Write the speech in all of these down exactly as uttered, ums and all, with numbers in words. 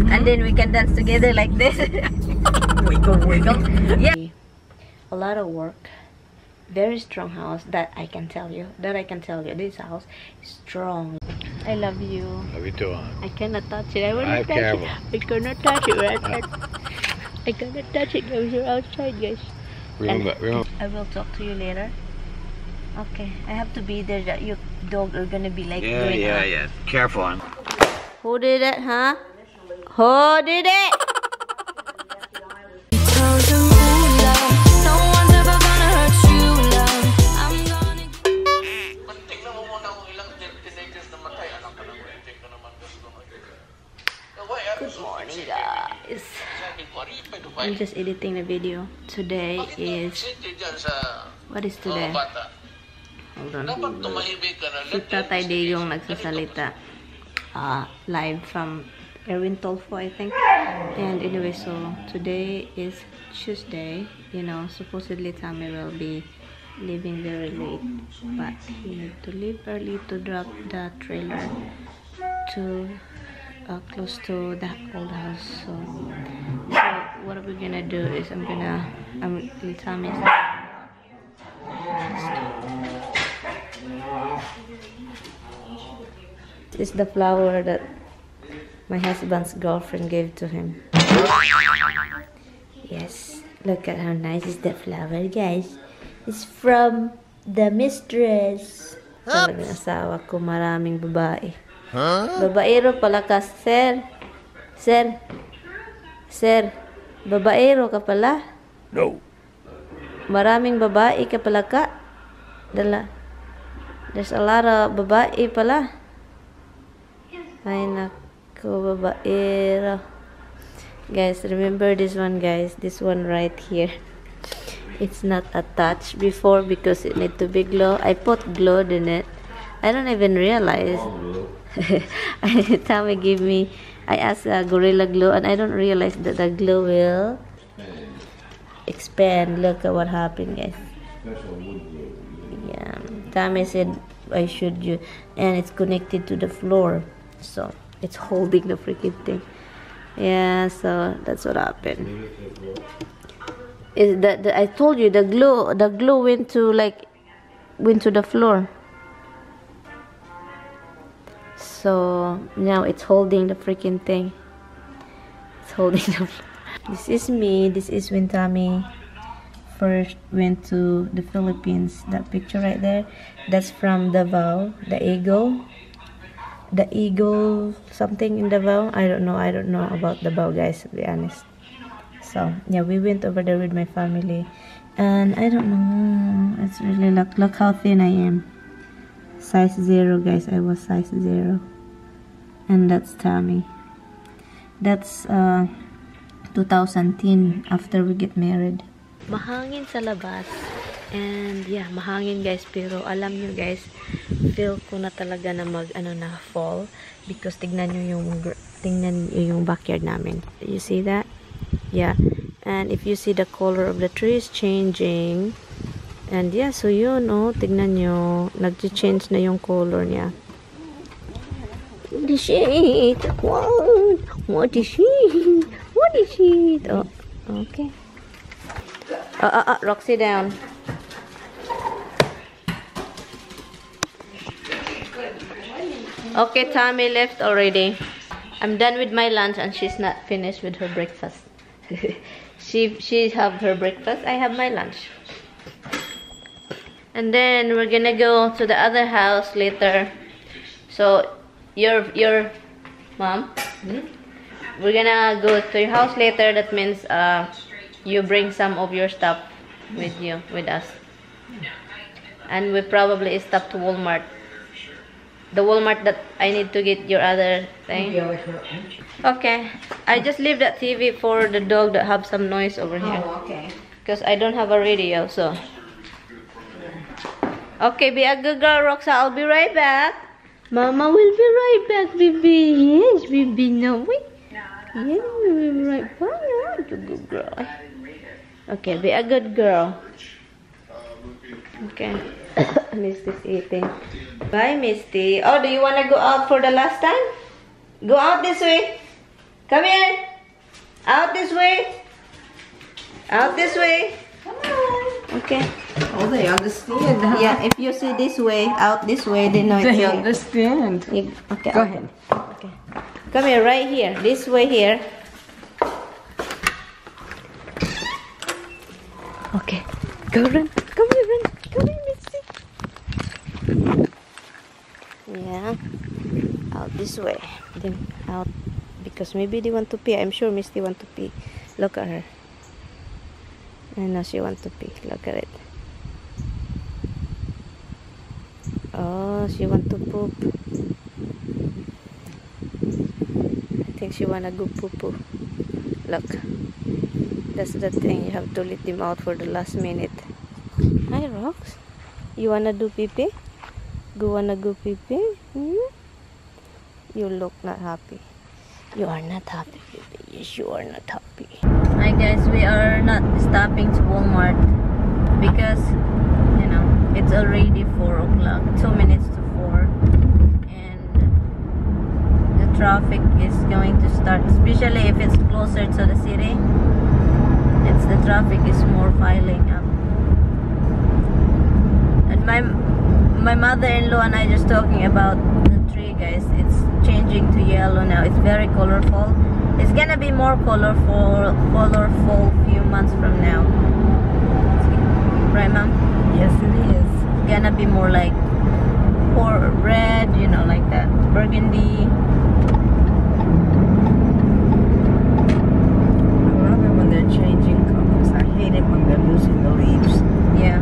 Mm-hmm. And then we can dance together like this. Wiggle, wiggle. Yeah. A lot of work. Very strong house that I can tell you. That I can tell you. This house is strong. I love you. Love you too. I cannot touch it. I want to touch careful. it. I cannot touch it. Right? I cannot touch it because you're outside, guys. Remember, remember. I will talk to you later. Okay, I have to be there. That your dog are gonna be like. Yeah, yeah, up. yeah. Careful. On. Who did it, huh? Who did it? Good morning, guys. I'm just editing the video. Today is what is today? Hold on. Si Tatay Day yung nagsasalita uh, live from Erwin Tolfo, I think. And anyway, so today is Tuesday. You know, supposedly Tommy will be leaving very late, but he need to leave early to drop the trailer to uh, close to the old house. So, so what we're gonna do is I'm gonna I'm Tommy's. This is the flower that my husband's girlfriend gave to him. Yes, look at how nice is the flower, guys. It's from the mistress. Talagang asawa ko, maraming babae. Babaero pala ka, sir. Sir. Sir. Babaero ka pala? No. Maraming babae ka pala ka? Dala. There's a lot of babae pala. Ay nako, babaero. Guys, remember this one, guys. This one right here. It's not attached before because it need to be glue. I put glue in it. I don't even realize. Tommy gave me, I asked uh, Gorilla Glue, and I don't realize that the glue will expand. Look at what happened, guys. Yeah. Tommy said I should use, and it's connected to the floor, so it's holding the freaking thing. Yeah, so that's what happened. Is that the, I told you the glue? The glue went to like went to the floor, so now it's holding the freaking thing. It's holding the floor. This is me. This is when Tommy first went to the Philippines. That picture right there, that's from Davao, the eagle, the eagle something in Davao. I don't know. I don't know about Davao, guys, to be honest. So yeah, we went over there with my family, and I don't know. It's really look look how thin I am. Size zero, guys. I was size zero, and that's Tommy. That's uh, twenty ten after we get married. Mahangin sa labas, and yeah, mahangin, guys, pero alam nyo, guys, feel ko na talaga na mag ano na fall because tignan nyo yung tignan nyo yung backyard namin. You see that? Yeah. And if you see, the color of the tree is changing, and yeah, so you know, tignan nyo, nag-change na yung color niya. What is it? What is it? What is it? Oh, okay. Uh, uh, uh, Roxy down. Okay, Tommy left already. I'm done with my lunch, and she's not finished with her breakfast. she she have her breakfast. I have my lunch, and then we're gonna go to the other house later. So your your mom, hmm? We're gonna go to your house later. That means uh. you bring some of your stuff with you, with us. And we probably stop to Walmart. The Walmart that I need to get your other thing. Okay, I just leave that T V for the dog that have some noise over here. Oh, okay. Because I don't have a radio, so. Okay, be a good girl, Roxa. I'll be right back. Mama will be right back, baby. Yes, baby, no way. Yeah, we'll be right back. Good girl. Okay, be a good girl. Okay. Misty's eating. Bye, Misty. Oh, do you want to go out for the last time? Go out this way. Come here. Out this way. Out this way. Come on. Okay. Oh, they understand. Huh? Yeah, if you see this way, out this way, they know it's They here. understand. You, okay. Go ahead. Okay. Come here, right here. This way here. Okay. Go run. Come here, run. Come here, Missy. Yeah. Out this way. Then out. Because maybe they want to pee. I'm sure Misty want to pee. Look at her. I know she want to pee. Look at it. Oh, she want to poop. I think she wanna go poo poo. Look. That's the thing. You have to let them out for the last minute. Hi, Rox. You wanna do pee pee? Go wanna go pee pee? Hmm? You look not happy. You are not happy, baby. Yes, you are not happy. Hi guys, we are not stopping to Walmart because, you know, it's already four o'clock, two minutes to four, and the traffic is going to start, especially if it's closer to the city. It's the traffic is more piling up. And my, my mother-in-law and I just talking about the tree, guys. It's changing to yellow now. It's very colorful. It's gonna be more colorful colorful few months from now, right, Mom? Yes, it is. It's gonna be more like or red, you know, like that, burgundy. I love it when they're changing colors. I hate it when they're losing the leaves. Yeah,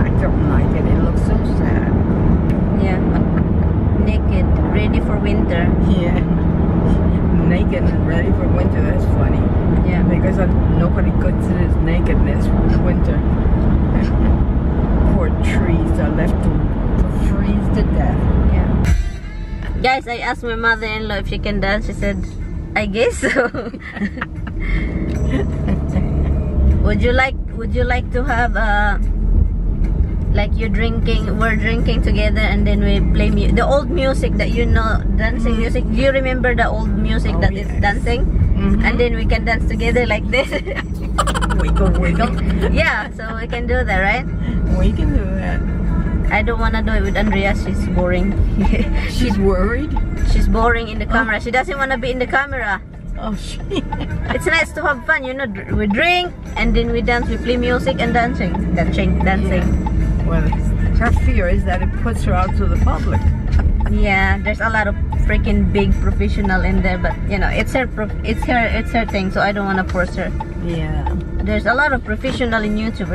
I don't like it. It looks so sad. Yeah. Naked, ready for winter. Yeah. Naked and ready for winter, that's funny. Yeah. Because nobody considers nakedness winter. Poor trees are left to freeze to death. Yeah. Guys, I asked my mother-in-law if she can dance. She said, I guess so. Would you like would you like to have a like you drinking, we're drinking together, and then we play mu the old music that you know, dancing mm-hmm. music. Do you remember the old music oh, that yes. is dancing? Mm-hmm. And then we can dance together like this. Wiggle, wiggle. Yeah, so we can do that, right? We can do that. I don't want to do it with Andrea. She's boring. She's worried? She's boring in the camera. Oh. She doesn't want to be in the camera. Oh, shit. It's nice to have fun, you know. We drink, and then we dance. We play music and dancing. Dancing, dancing. Yeah. Well, her fear is that it puts her out to the public. Yeah, there's a lot of freaking big professional in there, but you know, it's her, it's her, it's her thing. So I don't want to force her. Yeah. There's a lot of professional in YouTube,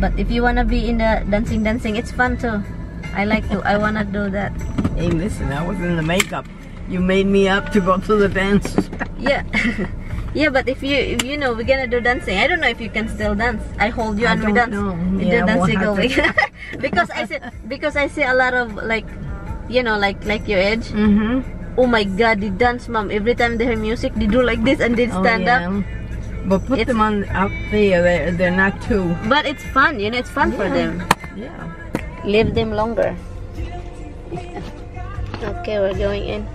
but if you wanna be in the dancing, dancing, it's fun too. I like to. I wanna do that. Hey, listen, I was in the makeup. You made me up to go to the dance. Yeah. Yeah, but if you, if you know, we're gonna do dancing. I don't know if you can still dance. I hold you and we dance. We do dance wiggling. Because I see, because I see a lot of like, you know, like like your age. Mm-hmm. Oh my God, they dance, Mom. Every time they hear music, they do like this and they stand oh, yeah. up. But put it's, them on out there. They're, they're not too. But it's fun, you know. It's fun yeah. for them. Yeah. Live them longer. Okay, we're going in.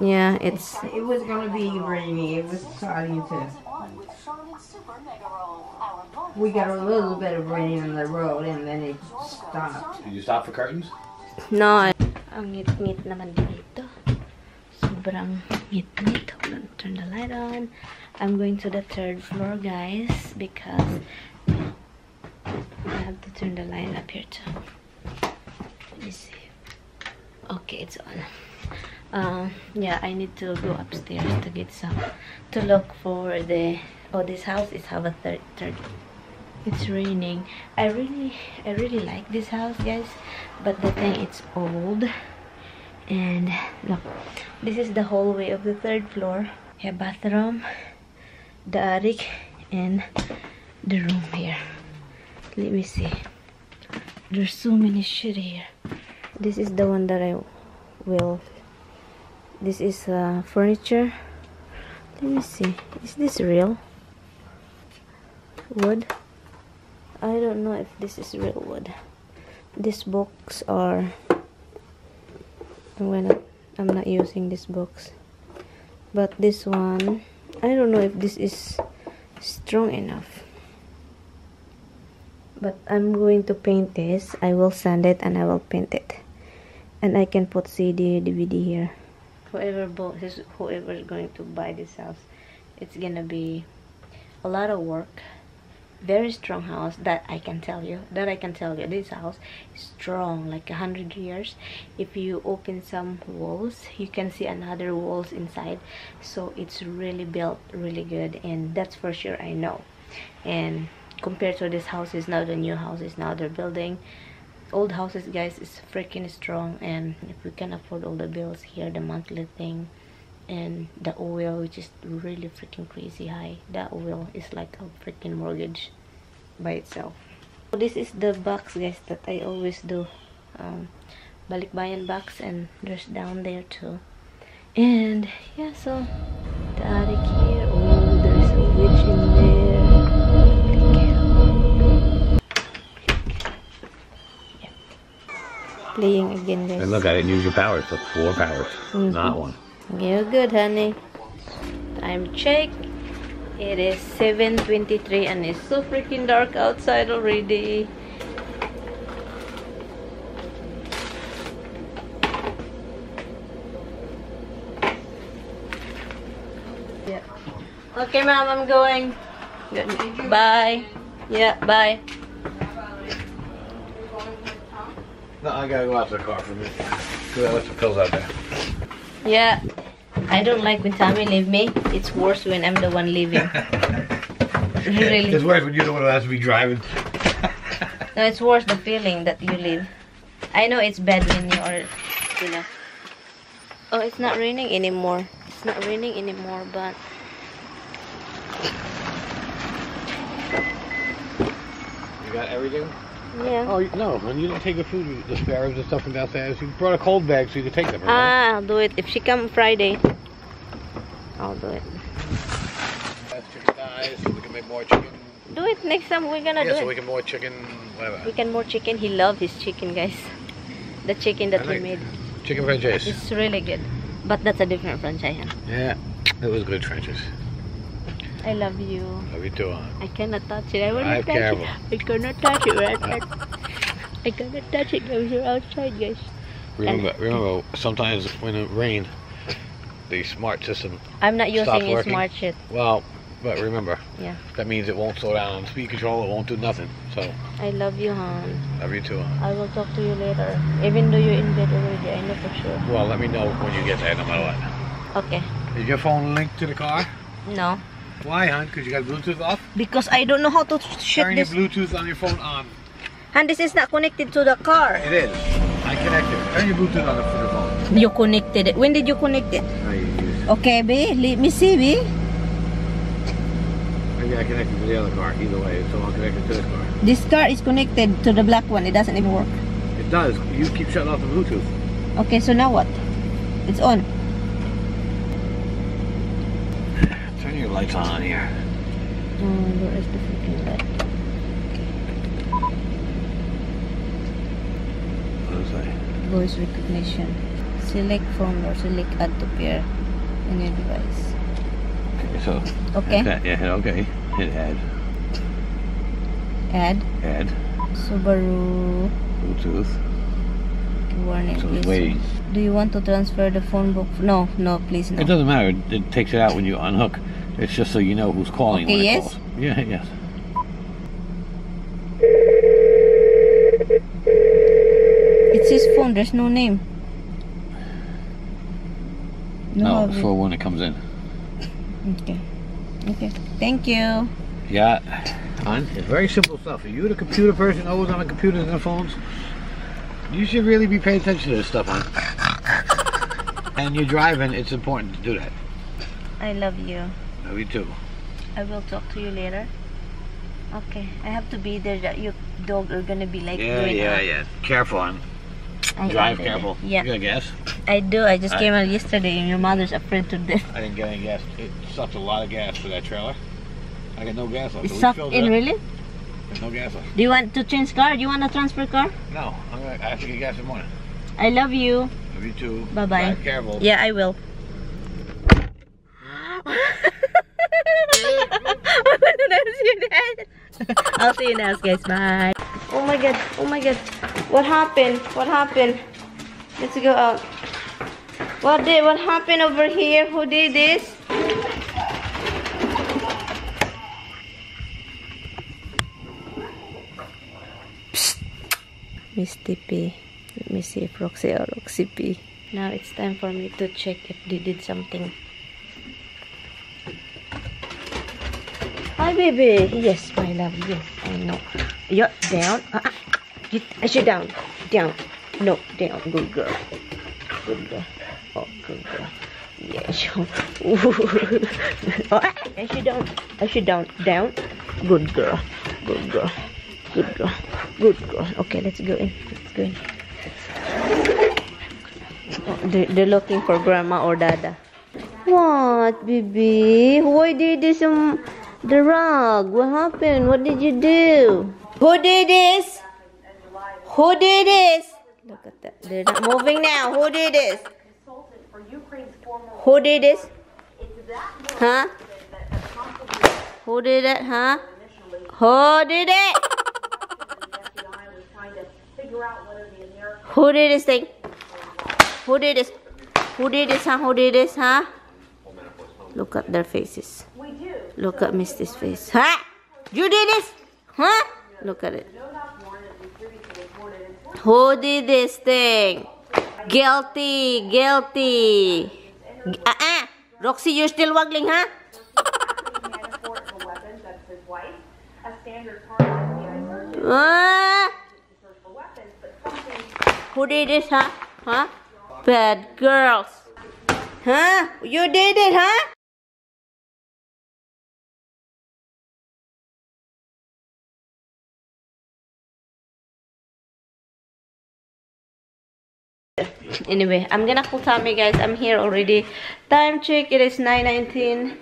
Yeah, it's. It was gonna be rainy. It was starting to. We got a little bit of rain on the road, and then it stopped. Did you stop for curtains? No. Ang ngit-ngit naman dito. Sobrang ngit-ngit. Hold on, turn the light on. I'm going to the third floor, guys, because I have to turn the light up here too. Let me see. Okay, it's on. Um, yeah, I need to go upstairs to get some, to look for the, oh, this house is have a third, third, it's raining. I really, I really like this house, guys, but the thing, it's old, and look, this is the hallway of the third floor, yeah, bathroom, the attic, and the room here. Let me see, there's so many shit here. This is the one that I will... This is uh, furniture. Let me see. Is this real? Wood? I don't know if this is real wood. These books are... I'm gonna... I'm not using these books. But this one, I don't know if this is strong enough. But I'm going to paint this. I will sand it and I will paint it. And I can put C D, D V D here. Whoever bought, whoever is going to buy this house, it's gonna be a lot of work. Very strong house, that I can tell you. That I can tell you, this house is strong, like a hundred years. If you open some walls, you can see another walls inside. So it's really built really good, and that's for sure, I know. And compared to this house is now the new house is now they're building. Old houses, guys, is freaking strong, and if we can afford all the bills here, the monthly thing, and the oil, which is really freaking crazy high. That oil is like a freaking mortgage by itself. So this is the box, guys, that I always do, um, balikbayan box, and there's down there too. And yeah, so the attic here. Oh, there's a witch in there. Yeah. Playing again, guys. And look, I didn't use your powers, but four powers, mm-hmm. Not one. You're good, honey. Time check. It is seven twenty-three and it's so freaking dark outside already. Yeah. Okay, mom, I'm going. Good. Bye. Yeah, bye. No, I gotta go out to the car for a minute. Cause I left the pills out there. Yeah, I don't like when Tommy leave me. It's worse when I'm the one leaving. Really. It's worse when you're the one who has to be driving. No, it's worse the feeling that you leave. I know it's bad when you are, you know. Oh, it's not raining anymore. It's not raining anymore, but you got everything. Yeah. Oh, no, and you don't take the food, the sparrows and stuff from downstairs. You brought a cold bag so you can take them. Right? Ah, I'll do it. If she comes Friday, I'll do it. That's chicken thighs, so we can make more chicken. Do it next time, we're gonna yeah, do so it. Yeah, so we can more chicken, whatever. We can more chicken. He loves his chicken, guys. The chicken that I he made. Chicken franchise. It's really good. But that's a different franchise. Yeah, it was good franchise. I love you. Love you too, huh? I cannot touch it. I want to touch terrible. it. I cannot touch it. Right? I cannot touch it because you're outside, guys. Remember, and, remember, sometimes when it rains, the smart system. I'm not using a smart shit. Well, but remember. Yeah. That means it won't slow down. Speed control, it won't do nothing. So. I love you, hon. Love you too, hon. I will talk to you later. Even though you're in bed already, I know for sure. Well, let me know when you get there, no matter what. Okay. Is your phone linked to the car? No. Why, hon? Because you got Bluetooth off? Because I don't know how to shut Turn this. Turn your Bluetooth on your phone on. Hon, this is not connected to the car. It is. I connected. Turn your Bluetooth on the phone. You connected it. When did you connect it? I used it. Okay, babe. Let me see, babe. Maybe I connected to the other car. Either way, it's all connected to this car. This car is connected to the black one. It doesn't even work. It does. You keep shutting off the Bluetooth. Okay, so now what? It's on. Your lights on here. Um, where is the freaking light? What is that? Voice recognition. Select phone or select add to pair in your device. Okay, so. Okay. That, yeah, okay. Hit add. Add? Add. Subaru. Bluetooth. Okay, warning, so please. Do you want to transfer the phone book? No, no, please no. It doesn't matter. It, it takes it out when you unhook. It's just so you know who's calling. Okay, when yes? It calls. Yeah, yes. It's his phone. There's no name. No, no for when it comes in. Okay. Okay. Thank you. Yeah. On. It's very simple stuff. Are you the computer person? Always on the computers and the phones. You should really be paying attention to this stuff, hon. And you're driving. It's important to do that. I love you. Me too. I will talk to you later. Okay, I have to be there. That your dog are gonna be like. Yeah, yeah, out. yeah. Careful, hon. Drive careful. It. Yeah. You got gas? I do. I just I, came out yesterday, and your mother's afraid to death. I didn't get any gas. It sucked a lot of gas for that trailer. I got no gas left. It we sucked in up. really? There's no gas left. Do you want to change car? Do you want to transfer car? No, I'm gonna. I have to get gas in the morning. I love you. Love you too. Bye bye. Drive careful. Yeah, I will. I'll see you next, guys. Bye. Oh my god. Oh my god. What happened? What happened? Let's go out. What did? What happened over here? Who did this? Psst. Misty P. Let me see if Roxy or Roxy P. Now it's time for me to check if they did something. Hi, baby. Yes, my love. Yes, I know. You're down. Uh-uh. Get, actually, down. Down. No, down. Good girl. Good girl. Oh, good girl. Yes. Oh, actually, down. Actually, down. Down. Good girl. Good girl. Good girl. Good girl. Okay, let's go in. Let's go in. Oh, they're, they're looking for grandma or dada. What, baby? Why did this um the rug? What happened? What did you do? Who did this? Who did this? Look at that. They're not moving now. Who did this? Who did this? Huh? Who did it? Huh? Who did it? Who did this thing? Who did this? Who did this, huh? Who did this, huh? Look at their faces. Look at Misty's face. Huh? You did this? Huh? Look at it. Who did this thing? Guilty, guilty. Uh-uh. Roxy, you're still waggling, huh? uh, who did this, huh? Huh? Bad girls. Huh? You did it, huh? Anyway, I'm gonna call Tommy, guys. I'm here already. Time check, it is nine nineteen.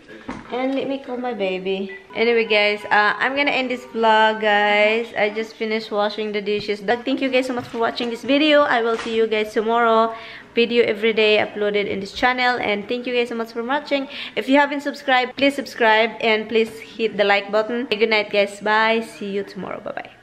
And let me call my baby. Anyway, guys, uh, I'm gonna end this vlog, guys. I just finished washing the dishes. But thank you guys so much for watching this video. I will see you guys tomorrow. Video every day uploaded in this channel. And thank you guys so much for watching. If you haven't subscribed, please subscribe. And please hit the like button. Good night, guys. Bye. See you tomorrow. Bye-bye.